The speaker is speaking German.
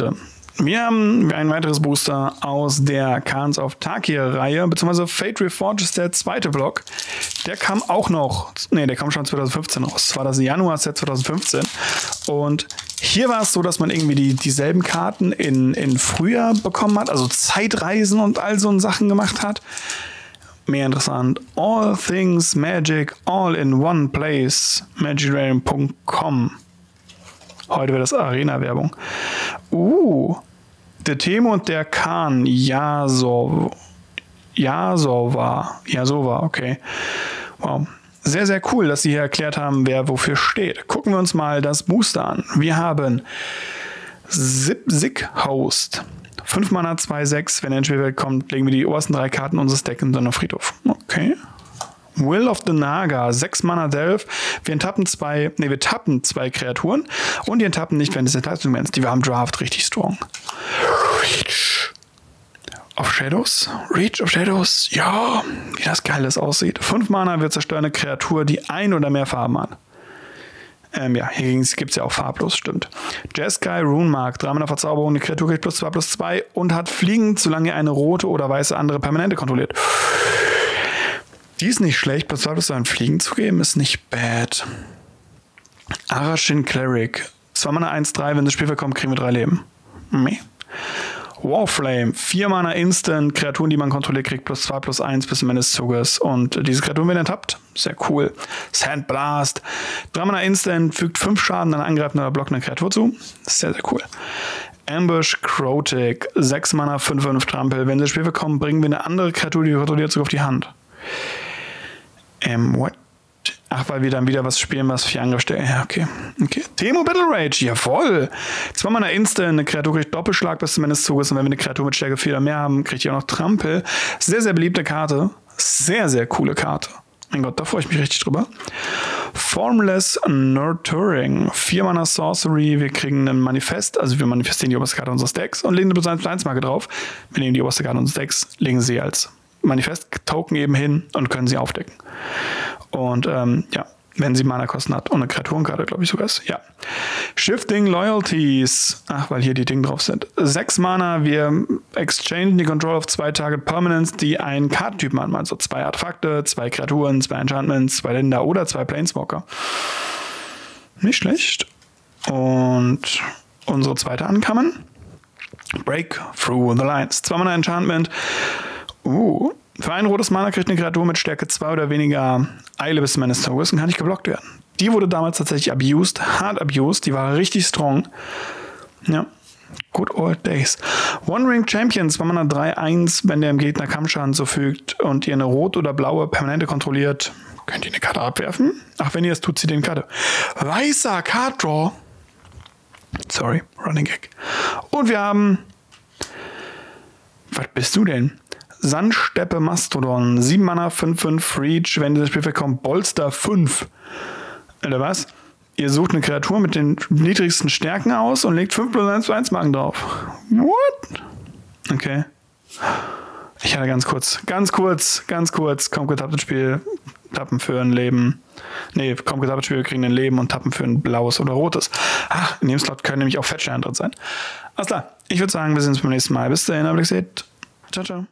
Leute. Wir haben ein weiteres Booster aus der Khans of Tarkir-Reihe, beziehungsweise Fate Reforged ist der zweite Block. Der kam auch noch, nee, der kam schon 2015 raus. Das war das Januar-Set 2015. Und hier war es so, dass man irgendwie dieselben Karten in Frühjahr bekommen hat, also Zeitreisen und all so Sachen gemacht hat. Mehr interessant. All Things Magic All in One Place. Magitarian.com. Heute wäre das Arena-Werbung. Der Timo und der Khan. Jasova, okay. Wow. Sehr, sehr cool, dass sie hier erklärt haben, wer wofür steht. Gucken wir uns mal das Booster an. Wir haben Sighost. 5 Mana, 2/6. Wenn er ins Spielfeld kommt, legen wir die obersten 3 Karten unseres Decks in seinen Friedhof. Okay. Will of the Naga, 6 Mana, 11. Wir tappen zwei Kreaturen und die enttappen nicht, wenn es Entlassungsments. Die war im Draft richtig strong. Reach of Shadows. Reach of Shadows. Ja, wie das geil das aussieht. 5 Mana, wir zerstören eine Kreatur, die ein oder mehr Farben hat. Ja, hier gibt es ja auch farblos, stimmt. Jeskai Rune Mark, 3 Mana Verzauberung, eine Kreatur kriegt +2/+2 und hat Fliegen, solange er eine rote oder weiße andere Permanente kontrolliert. Die ist nicht schlecht, +2/+2 an Fliegen zu geben, ist nicht bad. Arashin Cleric, 2 Mana 1/3, wenn das Spielfeld kommt, kriegen wir 3 Leben. Nee. Warflame, 4 Mana Instant, Kreaturen, die man kontrolliert, kriegt +2/+1 bis zum Ende des Zuges. Und diese Kreaturen werden enttappt. Sehr cool. Sandblast, 3 Mana Instant, fügt 5 Schaden an angreifender oder blockender Kreatur zu. Sehr, sehr cool. Ambush Crotic, 6 Mana 5/5 Trampel. Wenn sie ins Spiel kommen, bringen wir eine andere Kreatur, die wir kontrolliert, sogar auf die Hand. What? Ach, weil wir dann wieder was spielen, was viel angestellt. Ja, okay. Timo Battle Rage, jawohl. 2 Mana Instant, eine Kreatur kriegt Doppelschlag bis zum Ende des Zuges. Und wenn wir eine Kreatur mit Stärke 4 oder mehr haben, kriegt ihr auch noch Trampel. Sehr, sehr beliebte Karte. Sehr, sehr coole Karte. Mein Gott, da freue ich mich richtig drüber. Formless Nurturing. 4 Mana Sorcery, wir kriegen ein Manifest. Also wir manifestieren die oberste Karte unseres Decks und legen eine +1/+1-Marke drauf. Wir nehmen die oberste Karte unseres Decks, legen sie als Manifest-Token eben hin und können sie aufdecken. Und ja, wenn sie Mana-Kosten hat. Und eine Kreaturenkarte, glaube ich sogar ist. Ja. Shifting Loyalties. Ach, weil hier die Dinge drauf sind. 6 Mana, wir exchangen die Control auf 2 Target Permanents, die einen Kartentypen haben. Also 2 Artefakte, 2 Kreaturen, 2 Enchantments, 2 Länder oder 2 Planeswalker. Nicht schlecht. Und unsere zweite Ankamen. Breakthrough the Lines. 2 Mana Enchantment. Für ein rotes Mana kriegt eine Kreatur mit Stärke 2 oder weniger Eile bis zum Ende des Zuges und kann nicht geblockt werden. Die wurde damals tatsächlich abused, hard abused, die war richtig strong. Ja, good old days. One Ring Champions, 2 Mana 3/1, wenn der im Gegner Kampfschaden zufügt und ihr eine rote oder blaue Permanente kontrolliert, könnt ihr eine Karte abwerfen. Ach, wenn ihr das tut, zieht ihr eine Karte. Weißer Card Draw. Sorry, Running Gag. Und wir haben... Was bist du denn? Sandsteppe Mastodon, 7 Mana, 5/5, Reach, wenn dieses Spielfeld kommt, Bolster 5. Oder was? Ihr sucht eine Kreatur mit den niedrigsten Stärken aus und legt 5/+1/+1 Marken drauf. What? Okay. Ich hatte ganz kurz, kommt getapptes Spiel, tappen für ein Leben. Nee, kommt getapptes Spiel, wir kriegen ein Leben und tappen für ein blaues oder rotes. Ach, in dem Slot können nämlich auch Fettsteine drin sein. Alles klar, ich würde sagen, wir sehen uns beim nächsten Mal. Bis dahin, aber ich seht. Ciao, ciao.